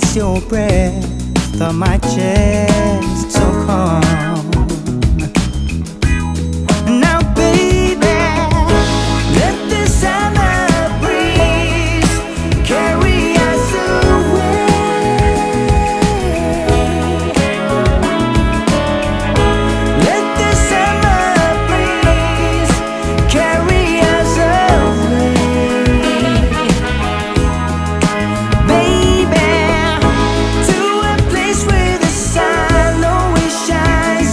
press your breath on my chest, so calm. Now baby, let the summer breeze carry us away. Let the summer breeze carry us away, baby, to a place where the sun always shines.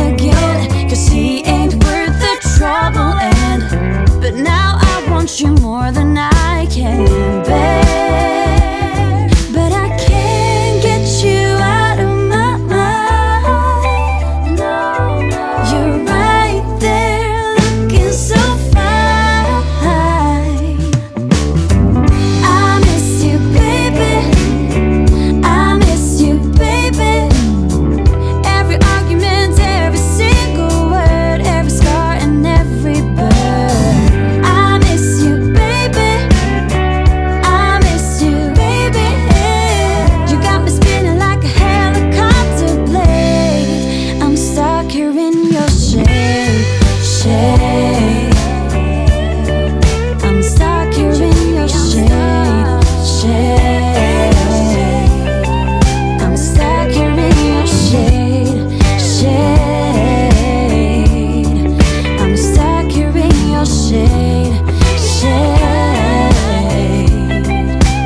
again, cause he ain't worth the trouble. And but now I want you more than I can bear, but I can't get you out of my mind. You're right there looking so fine. I miss you, baby. I miss you, baby. Every argument, every single word, every scar and every burn. I miss you, baby. I miss you, baby. You got me spinning like a helicopter blade. I'm stuck here in your shade, shade. I'm stuck here in your shade, shade. I'm stuck here in your shade, shade.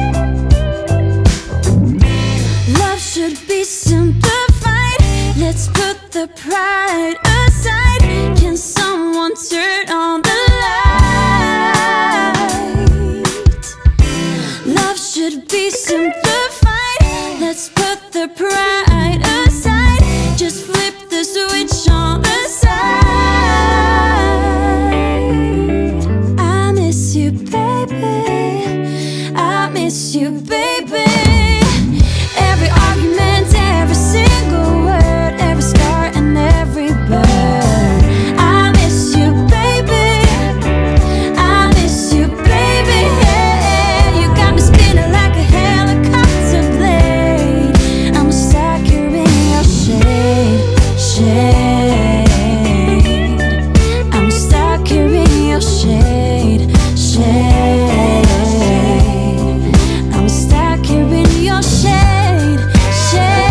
I'm stuck here in your shade, shade. Love should be simplified. Let's put the pride aside. Can someone turn on the light? Love should be simplified. Let's put the pride aside. Just flip the switch on the side. I miss you, baby. I miss you, baby. Every argument, every single word, every scar and every burn. I miss you, baby. I miss you, baby. You got me spinning like a helicopter blade. I'm stuck here in your shade, shade. I'm stuck here in your shade, shade. I'm stuck here in your shade, shade.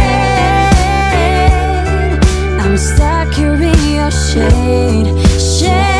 I'm stuck here in your shade, shade.